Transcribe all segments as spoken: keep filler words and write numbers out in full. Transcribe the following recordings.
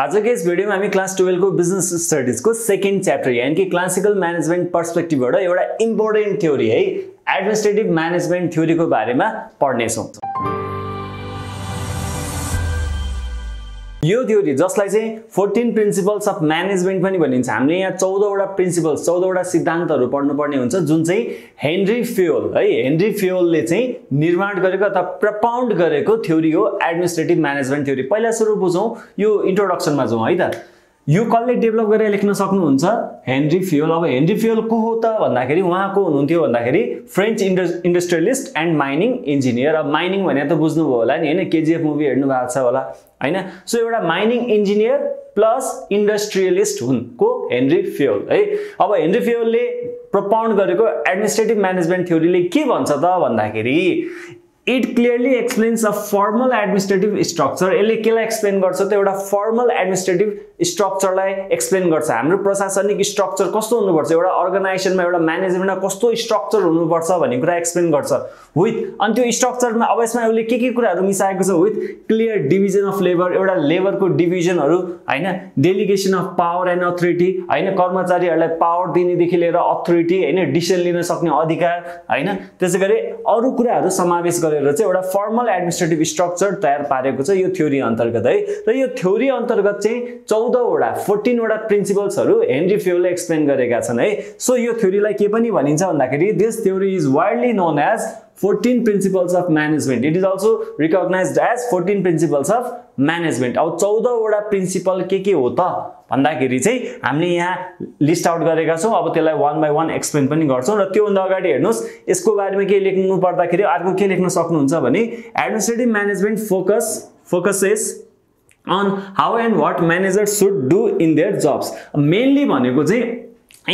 आज के इस भिडियो में हमी क्लास ट्वेल्व को बिजनेस स्टडीज को सेकेंड चैप्टर यानी कि क्लासिकल मैनेजमेंट पर्सपेक्टिव एउटा इम्पोर्टेन्ट थ्योरी है एडमिनिस्ट्रेटिभ मैनेजमेंट थ्योरी को बारे में पढ़ने। यो थ्योरी जसलाई चाहिँ फोर्टीन प्रिन्सिपल्स अफ म्यानेजमेन्ट पनि भनिन्छ। हामीले यहाँ चौध वटा प्रिन्सिपल्स चौध वटा सिद्धान्तहरू पढ्नु पर्ने हुन्छ जुन चाहिँ हेनरी फेयोल है हेनरी फेयोलले चाहिँ निर्माण गरेको अथवा प्रपाउन्ड गरेको थ्योरी हो एडमिनिस्ट्रेटिभ म्यानेजमेन्ट थ्योरी। पहिला सुरु बुझौं, यो इन्ट्रोडक्सनमा जाउँ है त। यो कसले डेभलप गरेर लेख्न सक्नुहुन्छ? Henri Fayol. अब हेनरी फेयोल को हो त भन्दाखेरि उहाँ को हुनुहुन्थ्यो भन्दाखेरि French industrialist and mining engineer. अब माइनिङ भने त बुझ्नुभयो होला नि हैन, केजीएफ मुभी हेर्नु भएको छ होला हैन। सो एउटा माइनिङ इन्जिनियर प्लस इन्डस्ट्रियलिस्ट हुन् को हेनरी फेयोल है। अब हेनरी फेयोलले प्रपाउन्ड गरेको एडमिनिस्ट्रेटिभ म्यानेजमेन्ट थ्योरीले के भन्छ त भन्दाखेरि It clearly explains a formal administrative structure। यसले केलाई एक्सप्लेन गर्छ त? एउटा फर्मल एडमिनिस्ट्रेटिभ स्ट्रक्चरलाई एक्सप्लेन गर्छ। हाम्रो प्रशासनिक स्ट्रक्चर कस्तो हुनुपर्छ, एउटा अर्गनाइजेसनमा एउटा म्यानेजमेन्टमा कस्तो स्ट्रक्चर हुनुपर्छ भन्ने कुरा एक्सप्लेन गर्छ विथ। अनि त्यो स्ट्रक्चरमा अब यसमा उसले के के कुराहरू मिसाएको छ with clear division of labour, एउटा लेबरको डिभिजनहरू हैन, delegation of power and authority हैन, कर्मचारीहरूलाई पावर दिनेदेखि लिएर अथोरिटी हैन, डिसिजन लिन सक्ने अधिकार हैन, त्यसैगरी अरू कुराहरू समावेश गर्छ। एउटा फर्मल एडमिनिस्ट्रेटिभ स्ट्रक्चर तयार पारेको छ यो थ्योरी अन्तर्गत है। र यो थ्योरी अन्तर्गत चाहिँ चौध वटा फोर्टीन वटा प्रिन्सिपल्सहरू हेनरी फेयोलले एक्सप्लेन गरेका छन् है। सो यो थ्योरीलाई के पनि भनिन्छ भन्दाखेरि this theory is widely known as fourteen principles of management. It is also recognised as fourteen principles of management. अब चौध वटा प्रिन्सिपल के के हो त भन्दाखेरि चाहिँ हामीले यहाँ लिस्ट आउट गरेका छौँ। अब त्यसलाई वन बाई वन एक्सप्लेन पनि गर्छौँ। र त्योभन्दा अगाडि हेर्नुहोस् यसको बारेमा के लेख्नु पर्दाखेरि अर्को के लेख्न सक्नुहुन्छ भने administrative management focus focuses on how and what manager should do in their jobs. Mainly भनेको चाहिँ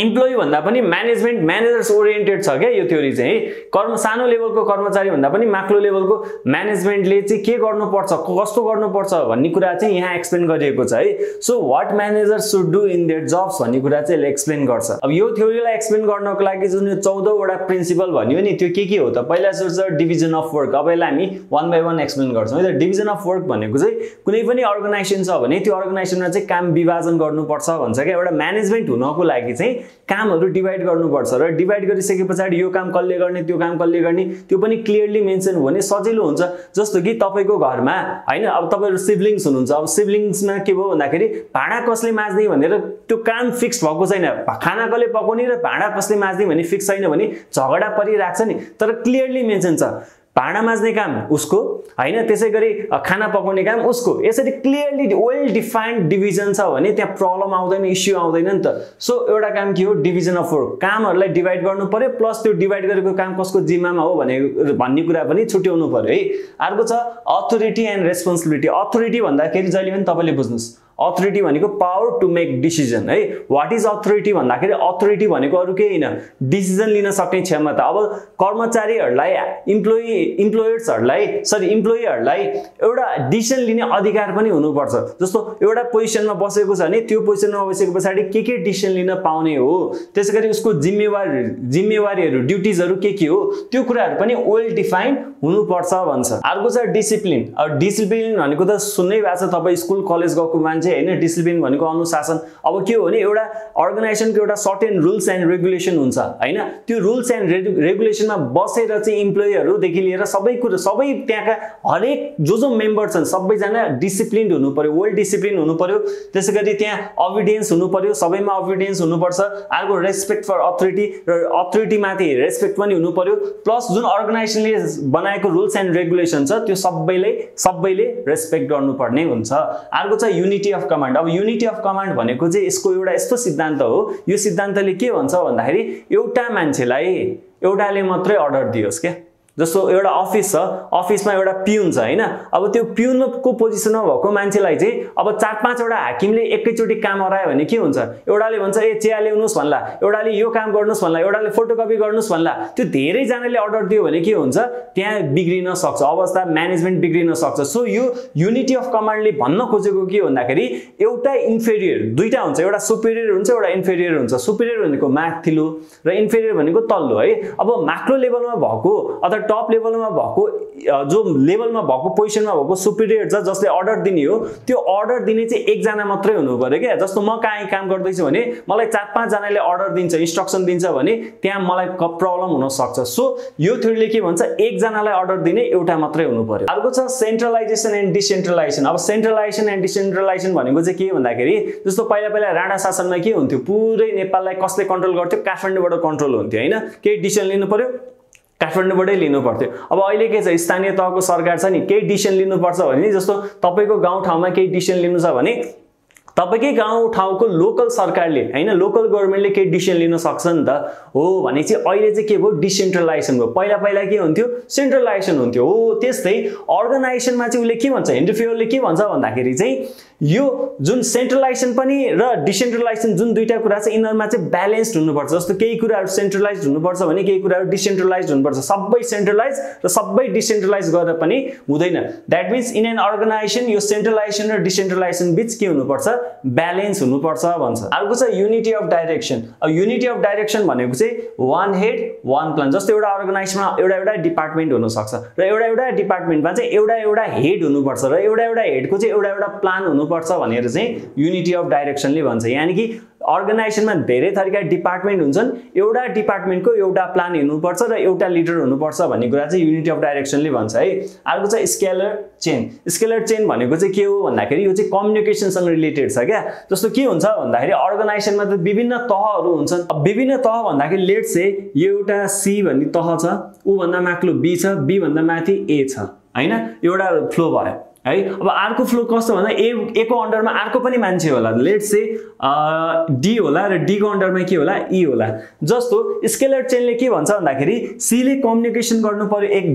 इम्प्लोइ भन्दा पनि म्यानेजमेन्ट म्यानेजर्स ओरिएन्टेड छ क्या यो थ्योरी चाहिँ। कर्म सानो लेभलको कर्मचारी भन्दा पनि माक्लो लेभलको म्यानेजमेन्टले चाहिँ के गर्नुपर्छ कस्तो गर्नुपर्छ भन्ने कुरा चाहिँ यहाँ एक्सप्लेन गरिएको छ है। So what managers should do in their jobs भन्ने कुरा चाहिँ एक्सप्लेन गर्छ। अब यो थ्योरीलाई एक्सप्लेन गर्नको लागि जुन यो चौधवटा प्रिन्सिपल भन्यो नि त्यो के के हो त? पहिला सुरु डिभिजन अफ वर्क। अब यसलाई हामी वान बाई वान एक्सप्लेन गर्छौँ है। डिभिजन अफ वर्क भनेको चाहिँ कुनै पनि अर्गनाइजेसन छ भने त्यो अर्गनाइजेसनमा चाहिँ काम विभाजन गर्नुपर्छ भन्छ क्या। एउटा म्यानेजमेन्ट हुनको लागि चाहिँ कामहरु डिवाइड गर्नुपर्छ र डिवाइड गरिसकेपछि यो काम कसले गर्ने त्यो काम कसले गर्ने त्यो पनि क्लियरली मेन्सन हो भने सजिलो हुन्छ। जस्तो कि तपाईको घरमा हैन, अब तपाईहरु सिब्लिङ्स हुनुहुन्छ। अब सिब्लिङ्समा के भयो भन्दाखेरि भाडा कसले माझ्ने भनेर त्यो काम फिक्स भएको छैन। खाना कसले पकाउने र भाडा कसले माझ्ने भन्ने फिक्स छैन भने झगडा परिराख्छ नि। तर क्लियरली मेन्सन छ भाँडा माझ्ने काम उसको हैन, त्यसैगरी खाना पकाउने काम उसको। यसरी क्लियरली वेल डिफाइन्ड डिभिजन छ भने त्यहाँ प्रब्लम आउँदैन, इश्यू आउँदैन नि त। सो एउटा काम के हो? Division of work. कामहरुलाई डिवाइड गर्नु पर्यो प्लस त्यो डिवाइड गरेको काम कसको जिम्मामा हो भने भन्ने कुरा पनि छुट्याउनु पर्यो है। अर्को छ अथोरिटी एन्ड रेस्पोन्सिबिलिटी। अथोरिटी भन्दाखेरि जहिले पनि तपाईले बुझ्नुस् अथोरिटी भनेको पावर टु मेक डिसिजन है। व्हाट इज अथोरिटी भन्दाखेरि अथोरिटी भनेको अरु केही हैन डिसिजन लिन सक्ने क्षमता। अब कर्मचारीहरुलाई इम्प्लोइ इम्प्लोयर्सहरुलाई सरी इम्प्लोयरहरुलाई एउटा डिसिजन लिने अधिकार पनि हुनुपर्छ। जस्तो एउटा पोजिसनमा बसेको छ भने त्यो पोजिसनमा बसेको पछाडी के के डिसिजन लिन पाउने हो, त्यसैगरी उसको जिम्मेवारी जिम्मेवारीहरु ड्युटीजहरु के के हो त्यो कुराहरु पनि वेल डिफाइन हुनुपर्छ भन्छ। अर्को छ डिसिप्लिन। अब डिसिप्लिन भनेको त सुन्नै भएको छ तपाई, स्कुल कलेज गएको मान्छे हैन। डिसिप्लिन भनेको अनुशासन। अब के हो भने एउटा अर्गनाइजेसनको एउटा सर्टेन रुल्स एन्ड रेगुलेसन हुन्छ हैन। त्यो रुल्स एन्ड रेगुलेसनमा बसेर चाहिँ इम्प्लोइहरुदेखि लिएर सबै कुरा सबै त्यहाँका हरेक जो जो मेम्बर छन् सबैजना डिसिप्लिन्ड हुनु पर्यो, वेल डिसिप्लिन हुनु पर्यो। त्यसैगरी त्यहाँ अबिडियन्स हुनु पर्यो, सबैमा अबिडियन्स हुनुपर्छ। अर्को रेस्पेक्ट फर अथोरिटी र अथोरिटीमाथि रेस्पेक्ट पनि हुनु पर्यो। प्लस जुन अर्गनाइजेसनले बनाएको रुल्स एन्ड रेगुलेसन छ त्यो सबैले सबैले रेस्पेक्ट गर्नुपर्ने हुन्छ। अर्को छ युनिटी अफ कमान्ड। अब युनिटी अफ कमान्ड भनेको चाहिँ यसको एउटा यस्तो सिद्धान्त हो, यो सिद्धान्तले के भन्छ भन्दाखेरि एउटा मान्छेलाई एउटाले मात्रै अर्डर दियोस् क्या। जस्तो एउटा अफिस छ, अफिसमा एउटा पिउन छ हैन। अब त्यो पिउनको पोजिसनमा भएको मान्छेलाई चाहिँ अब चार पाँचवटा हाकिमले एकैचोटी काम हरायो भने के हुन्छ? एउटाले भन्छ ए चिया ल्याउनुस् भन्ला, एउटाले यो काम गर्नुस् भन्ला, एउटाले फोटोकपी गर्नुस् भन्ला। त्यो धेरैजनाले अर्डर दियो भने के हुन्छ? त्यहाँ बिग्रिन सक्छ अवस्था, म्यानेजमेन्ट बिग्रिन सक्छ। सो यो युनिटी अफ कमान्डले भन्न खोजेको के भन्दाखेरि एउटा इन्फेरियर दुईटा हुन्छ, एउटा सुपेरियर हुन्छ एउटा इन्फेरियर हुन्छ। सुपेरियर भनेको माथिल्लो र इन्फेरियर भनेको तल्लो है। अब माक्लो लेभलमा भएको अथवा टप लेभल मा भएको जो लेभल मा भएको पोजिसन मा भएको सुपीरियर छ जसले अर्डर दिने हो त्यो अर्डर दिने चाहिँ एक जना मात्रै हुनु पर्यो के जस्तो म काई काम गर्दै छु भने मलाई चार पाँच जनाले अर्डर दिन्छ इन्स्ट्रक्सन दिन्छ भने त्यहाँ मलाई प्रब्लम हुन सक्छ सो यो थ्योरीले के भन्छ एक जनालाई अर्डर दिने एउटा मात्रै हुनु पर्यो अर्को छ सेन्ट्रलाइजेसन एन्ड डिसेन्ट्रलाइजेसन अब सेन्ट्रलाइजेसन एन्ड डिसेन्ट्रलाइजेसन भनेको चाहिँ के भन्दाखेरि जस्तो पहिला पहिला राणा शासनमा के हुन्थ्यो पुरै नेपाललाई कसले कन्ट्रोल गर्थ्यो काठमाडौँबाट कन्ट्रोल हुन्थ्यो हैन के डिसिजन लिनु पर्यो काठमाडौँबाटै लिनु पर्थ्यो अब अहिले के छ स्थानीय तहको सरकार छ नि केही डिसिजन लिनु पर्छ भने जस्तो तपाईको गाउँ ठाउँमा केही डिसिजन लिनु छ भने तपाईकै गाउँ ठाउँको लोकल सरकारले हैन लोकल गभर्नमेन्टले केही डिसिजन लिन सक्छ नि त हो भने चाहिँ अहिले चाहिँ के भो डिसेन्ट्रलाइजेसन भो पहिला पहिला के हुन्थ्यो सेन्ट्रलाइजेसन हुन्थ्यो हो त्यस्तै अर्गनाइजेसनमा चाहिँ उले के भन्छ हेनरी फेयोलले के भन्छ भन्दाखेरि चाहिँ यो जुन सेन्ट्रलाइजेसन पनि र डिसेन्ट्रलाइजेसन जुन दुईटा कुरा छ इनहरुमा चाहिँ ब्यालेन्स्ड हुनुपर्छ जस्तो केही कुराहरु सेन्ट्रलाइज्ड हुनुपर्छ भने केही कुराहरु डिसेन्ट्रलाइज्ड हुनुपर्छ सबै सेन्ट्रलाइज र सबै डिसेन्ट्रलाइज गरेर पनि हुँदैन that means in an organisation यो सेन्ट्रलाइजेसन र डिसेन्ट्रलाइजेसन बीच के हुनुपर्छ बैलेंस हुनु पर्छ भन्छ अर्को छ युनिटी अफ डाइरेक्सन अब युनिटी अफ डाइरेक्सन भनेको चाहिँ वन हेड वन प्लान जस्तो एउटा अर्गनाइजेसनमा एउटा एउटा डिपार्टमेन्ट हुन सक्छ र एउटा एउटा डिपार्टमेन्टमा चाहिँ एउटा एउटा हेड हुनु पर्छ र एउटा एउटा हेडको चाहिँ एउटा एउटा प्लान हुनु पर्छ भनेर चाहिँ युनिटी अफ डाइरेक्सनले भन्छ यानी कि अर्गनाइजेसनमा धेरै थरीका डिपार्टमेन्ट हुन्छन् एउटा डिपार्टमेन्टको एउटा प्लान हुनु पर्छ र एउटा लिडर हुनु पर्छ भन्ने कुरा चाहिँ युनिटी अफ डाइरेक्सनले भन्छ है अर्को चाहिँ स्केलर चेन स्केलर चेन भनेको चाहिँ के हो भन्दाखेरि यो चाहिँ कम्युनिकेसन सँग रिलेटेड छ क्या जस्तो के हुन्छ भन्दाखेरि अर्गनाइजेसनमा त विभिन्न तहहरु हुन्छन् अब विभिन्न तह भन्दाखेरि लेट्स से यो एउटा सी भन्ने तह छ उ भन्दा माथिल्लो बी छ बी भन्दा माथि ए छ हैन एउटा फ्लो भयो है अब आरको फ्लो कस्तो भन्दा ए ए को अन्डरमा आरको पनि मान्छे होला लेट्स से डी होला र डी को अन्डरमा के होला ई होला जस्तो स्केलर चेनले के भन्छ भन्दाखेरि सी ले कम्युनिकेसन गर्नु पर्यो एक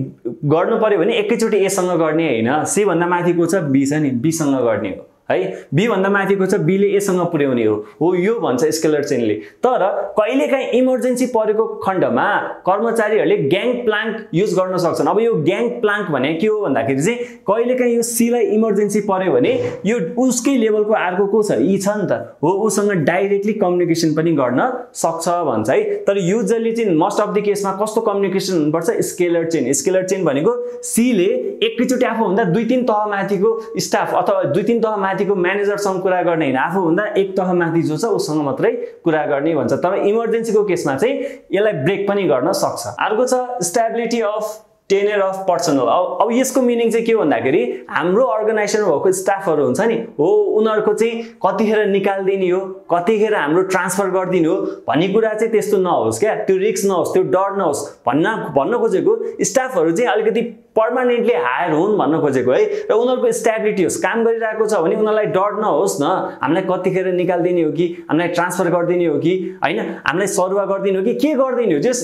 गर्नु पर्यो भने एकैचोटी ए सँग गर्ने हैन सी भन्दा माथिको छ बी छ नि बी सँग गर्ने हो है बी भन्दा माथिको छ बी ले ए सँग पुर्याउने हो हो यो भन्छ स्केलर चेनले तर कहिलेकाहीँ इमर्जेन्सी परेको खण्डमा कर्मचारीहरुले ग्याङ प्लांक युज गर्न सक्छन् अब यो ग्याङ प्लांक भने के हो भन्दाखेरि चाहिँ कहिलेकाहीँ यो सी लाई इमर्जेन्सी पर्यो भने यो उसकै लेभलको आर्को को छ ई छ नि त हो उसँग डाइरेक्टली कम्युनिकेसन पनि गर्न सक्छ भन्छ है तर युजुअली चाहिँ मोस्ट अफ द केसमा कस्तो कम्युनिकेसन हुनुपर्छ स्केलर चेन स्केलर चेन भनेको सी ले एकैचोटी आफू भन्दा दुई तीन तह माथिको स्टाफ अथवा दुई तीन तह को म्यानेजर सँग कुरा गर्ने हैन आफू भन्दा एक तह माथि जो छ उसँग मात्रै कुरा गर्ने भन्छ तर इमर्जेन्सी को केसमा चाहिँ यसलाई ब्रेक पनि गर्न सक्छ अर्को छ stability of tenure of personnel अब यसको मिनिङ चाहिँ के भन्दाखेरि हाम्रो अर्गनाइजेसनमा भएको स्टाफहरु हुन्छ नि हो उनीहरुको चाहिँ कतिखेर निकाल्दिने हो कतिखेर हाम्रो ट्रान्सफर गर्दिने हो भन्ने कुरा चाहिँ त्यस्तो नहोस् क्या त्यो रिस्क नहोस् त्यो डर नहोस् भन्न भन्न खोजेको स्टाफहरु चाहिँ अलिकति पर्मानेन्टली हायर हुन भन्न खोजेको है र उनीहरुको स्टेबिलिटी होस् काम गरिरहेको छ भने उनीहरुलाई डर नहोस् न हामीलाई कतिखेर निकाल्दिने हो कि हामीलाई ट्रान्सफर गर्दिने हो कि हैन हामीलाई सरुवा गर्दिने हो कि के गर्दिने हो जस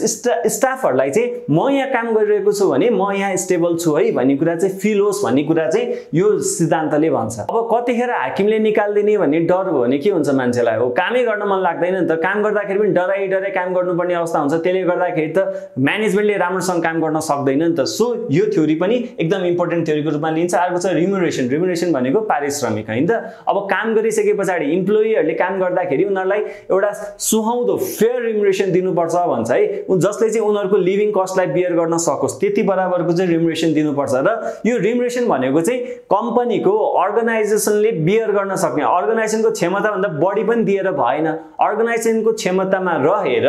स्टाफहरुलाई चाहिँ म यहाँ काम गरिरहेको छु भने म यहाँ स्टेबल छु है भन्ने कुरा चाहिँ फिल होस् भन्ने कुरा चाहिँ यो सिद्धान्तले भन्छ अब कतिखेर हाकिमले निकाल्दिने भन्ने डर हो भने के हुन्छ मान्छेलाई हो कामै गर्न मन लाग्दैन नि त काम गर्दाखेरि पनि डराइ डराइ काम गर्नुपर्ने अवस्था हुन्छ त्यसले गर्दाखेरि त म्यानेजमेन्टले राम्रोसँग काम गर्न सक्दैन नि त सो यो थ्योरी पनि एकदम इम्पोर्टेन्ट थ्योरीको रूपमा लिन्छ अर्को छ रिम्युनरेसन रिम्युनरेसन भनेको पारिश्रमिक हैन त अब काम गरिसकेपछि इम्प्लोइहरुले काम गर्दाखेरि उनीहरुलाई एउटा सुहाउँदो फेयर रिम्युनरेसन दिनुपर्छ भन्छ है जसले चाहिँ उनीहरुको लिभिङ कस्टलाई बियर गर्न सकोस् त्यति बराबरको चाहिँ रिम्युनरेसन दिनुपर्छ र यो रिम्युनरेसन भनेको चाहिँ कम्पनीको अर्गनाइजेसनले बियर गर्न सक्ने अर्गनाइजेसनको क्षमता भन्दा बढी पनि दिएर भएन अर्गनाइजेसनको क्षमतामा रहेर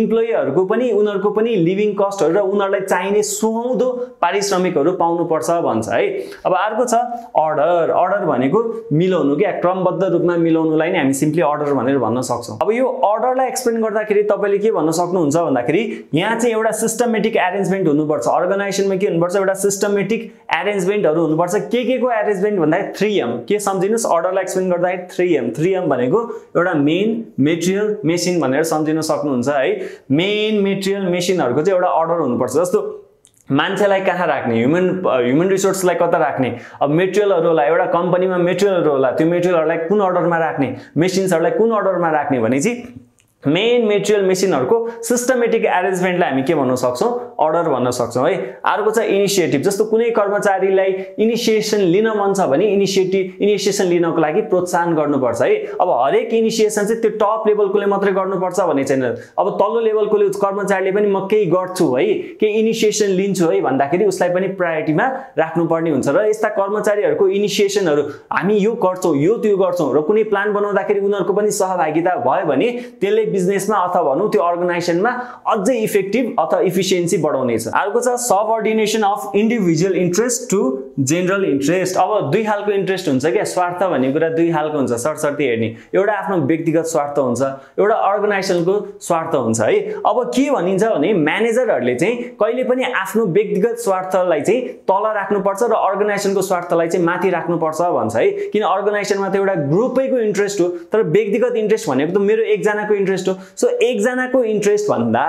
इम्प्लोइहरुको पनि उनीहरुको पनि लिभिङ कस्टहरु र उनीहरुलाई चाहिने सुहाउँदो पारिश्रमिक श्रमिकहरु पाउनु पर्छ भन्छ है अब अर्को छ अर्डर अर्डर भनेको मिलाउनु के क्रमबद्ध रूपमा मिलाउनुलाई नै हामी सिम्पली अर्डर भनेर भन्न सक्छौं अब यो अर्डरलाई एक्सप्लेन गर्दाखेरि तपाईले के भन्न सक्नुहुन्छ भन्दाखेरि यहाँ चाहिँ एउटा सिस्टमेटिक अरेन्जमेन्ट हुनुपर्छ अर्गनाइजेसनमा के हुनुपर्छ एउटा सिस्टमेटिक अरेन्जमेन्टहरु हुनुपर्छ के के को अरेन्जमेन्ट भन्दा थ्री एम के सम्झिनुस् अर्डरलाई एक्सप्लेन गर्दाखेरि थ्री एम थ्री एम भनेको एउटा मेन मटेरियल मेसिन भनेर सम्झिन सक्नुहुन्छ है मेन मटेरियल मेसिनहरुको चाहिँ एउटा अर्डर हुनुपर्छ जस्तो मान्छेलाई कहाँ राख्ने ह्युमन ह्युमन रिसोर्सलाई कता राख्ने अब मेटेरियलहरुलाई एउटा कम्पनीमा मेटेरियलहरु होला त्यो मेटेरियलहरुलाई कुन अर्डरमा राख्ने मेसिन्सहरुलाई कुन अर्डरमा राख्ने भने चाहिँ मेन मेटेरियल मेसिनहरुको सिस्टमेटिक अरेन्जमेन्टलाई हामी के भन्न सक्छौ अर्डर भन्न सक्छौ है। अर्को चाहिँ इनिशिएटिभ, जस्तो कुनै कर्मचारीलाई इनिशिएसन लिन मन छ भने इनिशिएटिभ इनिशिएसन लिनको लागि प्रोत्साहन गर्नुपर्छ है। अब हरेक इनिशिएसन चाहिँ त्यो टप लेभलकोले मात्रै गर्नुपर्छ भन्ने छैन। अब तल्लो लेभलकोले कर्मचारीले पनि म केही गर्छु है, केही इनिशिएसन लिन्छु है भन्दाखेरि उसलाई पनि प्रायोरिटीमा राख्नुपर्ने हुन्छ र यस्ता कर्मचारीहरुको इनिशिएसनहरु हामी यो गर्छौ यो त्यो गर्छौ र कुनै प्लान बनाउँदाखेरि उनीहरुको पनि सहभागिता भयो भने त्यसले बिजनेसमा अथवा भनौं त्यो अर्गनाइजेसनमा अझै इफेक्टिभ अथवा इफिसिएन्सी बढाउने छ। अर्को छ subordination of individual interest to general interest. अब दुई हालको इन्ट्रेस्ट हुन्छ के, स्वार्थ भन्ने कुरा दुई हालको हुन्छ सरसर्ती हेर्ने, एउटा आफ्नो व्यक्तिगत स्वार्थ हुन्छ, एउटा अर्गनाइजेसनको स्वार्थ हुन्छ है। अब के भनिन्छ भने म्यानेजरहरुले चाहिँ कहिले पनि आफ्नो व्यक्तिगत स्वार्थलाई चाहिँ तल राख्नुपर्छ र अर्गनाइजेसनको स्वार्थलाई चाहिँ माथि राख्नुपर्छ भन्छ है। किन अर्गनाइजेसनमा त एउटा ग्रुपैको इन्ट्रेस्ट हो, तर व्यक्तिगत इन्ट्रेस्ट भनेको त मेरो एकजनाको इन्ट्रेस्ट। सो एकजनाको इन्ट्रेस्ट भन्दा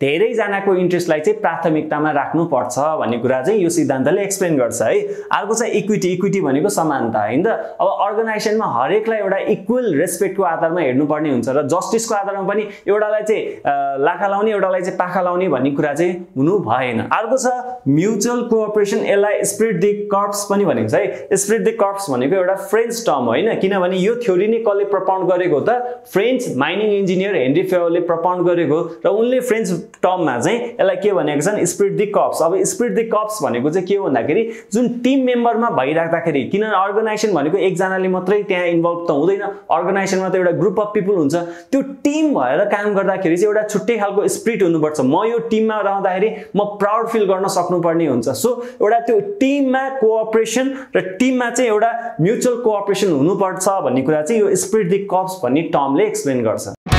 धेरैजनाको इन्ट्रेस्टलाई चाहिँ प्राथमिकतामा राख्नु पर्छ भन्ने कुरा चाहिँ यो सिद्धान्तले एक्सप्लेन गर्छ है। अर्को चाहिँ इक्विटी, इक्विटी भनेको समानता हैन त। अब अर्गनाइजेसनमा हरेकलाई एउटा इक्वल रेस्पेक्टको आधारमा हेर्नुपर्ने हुन्छ र जस्टिसको आधारमा पनि एउटालाई चाहिँ लाखा लाउने एउटालाई चाहिँ पाखा लाउने भन्ने कुरा चाहिँ हुनु भएन। अर्को छ म्युचुअल कोअपरेसन, यसलाई स्प्रिट दे कॉर्प्स पनि भनिन्छ है। स्प्रिट दे कॉर्प्स भनेको एउटा फ्रेन्च टर्म हैन, किनभने यो थ्योरी नै कसले प्रपोन्ड गरेको त फ्रेन्च माइनिङ इन्जिनियर हेनरी फेयोलले प्रपोन्ड गरेको र उनले फ्रेन्च टर्ममा चाहिँ यसलाई के भनेको छन् स्प्रिट द कॉर्प्स। अब स्प्रिट द कॉर्प्स भनेको चाहिँ के हो भन्दाखेरि जुन टिम मेम्बरमा भइराख्दाखेरि, किन अर्गनाइजेसन भनेको एकजनाले मात्रै त्यहाँ इन्भल्भ त हुँदैन, अर्गनाइजेसनमा त एउटा ग्रुप अफ पिपल हुन्छ, त्यो टिम भएर काम गर्दाखेरि चाहिँ एउटा छुट्टै खालको स्प्रिट हुनुपर्छ। म यो टिममा रहँदाखेरि म प्राउड फिल गर्न सक्नुपर्ने हुन्छ। सो एउटा त्यो टिममा कोअपरेसन र टिममा चाहिँ एउटा म्युचुअल कोअपरेसन हुनुपर्छ भन्ने कुरा चाहिँ यो स्प्रिट द कॉर्प्स भन्ने टर्मले एक्सप्लेन गर्छ।